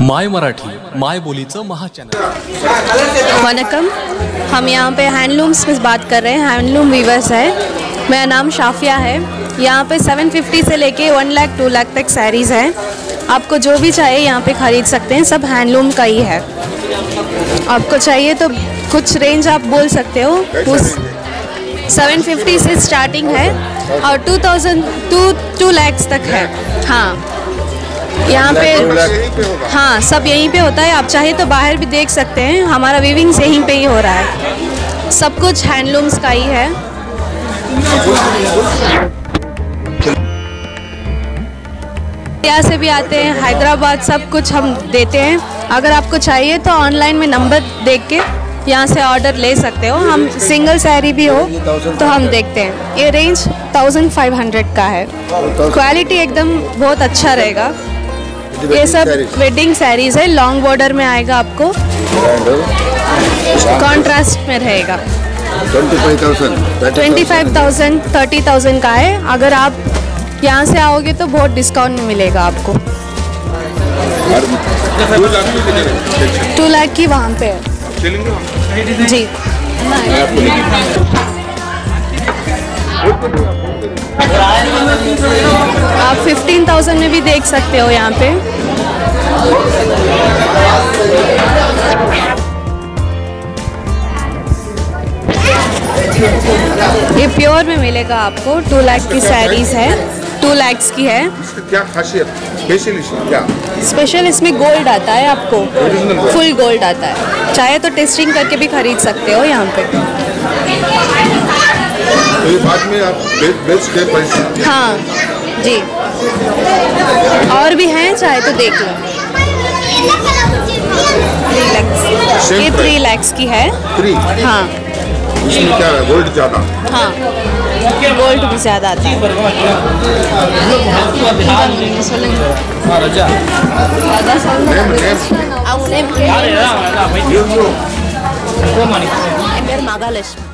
My Marathi माय बोलीचं महाचैनल। वनकम, हम यहाँ पे हैंडलूम्स में बात कर रहे हैं। हैंडलूम वीवर्स है। मेरा नाम शाफिया है। यहाँ पे 750 से लेके 1 लाख 2 लाख तक सैरीज़ हैं। आपको जो भी चाहिए यहाँ पे ख़रीद सकते हैं। सब हैंडलूम का ही है। आपको चाहिए तो कुछ रेंज आप बोल सकते हो। उस 750 से स्टार्टिंग है और 2 लाख तक है। हाँ, यहाँ पे हाँ सब यहीं पे होता है। आप चाहे तो बाहर भी देख सकते हैं। हमारा वीविंग्स यहीं पे ही हो रहा है। सब कुछ हैंडलूम्स का ही है। यहाँ से भी आते हैं, हैदराबाद, सब कुछ हम देते हैं। अगर आपको चाहिए तो ऑनलाइन में नंबर देख के यहाँ से ऑर्डर ले सकते हो। हम सिंगल सैरी भी हो तो हम देखते हैं। ये रेंज 1500 का है। क्वालिटी एकदम बहुत अच्छा रहेगा। ये सब वेडिंग सैरीज है। लॉन्ग बॉर्डर में आएगा, आपको कॉन्ट्रास्ट में रहेगा। 25,000 30,000 का है। अगर आप यहाँ से आओगे तो बहुत डिस्काउंट मिलेगा आपको। 2 लाख की वहाँ पे है जी। आप 15,000 में भी देख सकते हो यहाँ पे। ये प्योर में मिलेगा आपको। 2 लाख की सैरीज है। 2 लाख की है। क्या खासियत? स्पेशल इसमें गोल्ड आता है, आपको फुल गोल्ड आता है। चाहे तो टेस्टिंग करके भी खरीद सकते हो यहाँ पे। तो बाद में आप बेच के पैसे हाँ जी। और भी हैं, चाहे तो देख लो। 3 लाख, ये 3 लाख की है। हाँ, इसमें क्या है? गोल्ड ज़्यादा। हाँ, गोल्ड भी ज़्यादा आता है। महालक्ष्मी।